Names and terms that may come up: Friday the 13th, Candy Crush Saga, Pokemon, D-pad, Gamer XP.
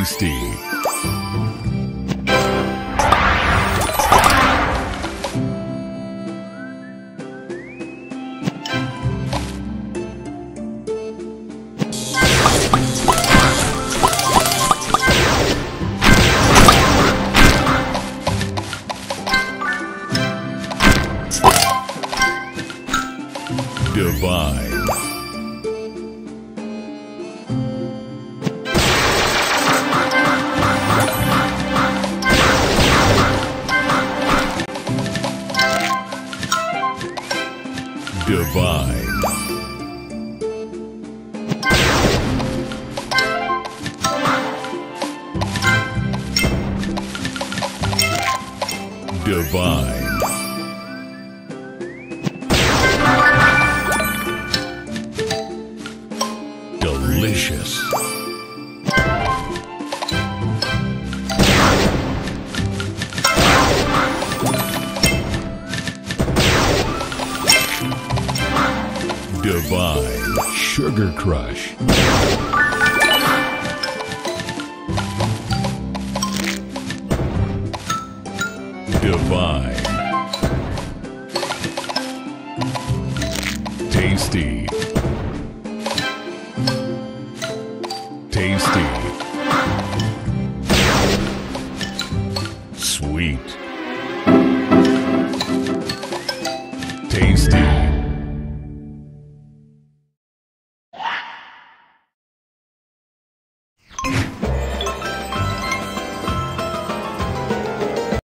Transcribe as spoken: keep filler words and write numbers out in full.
tasty. Divine. Divine. Divine. Delicious. Divine Sugar Crush. Divine. Tasty. Tasty. Sweet. Tasty.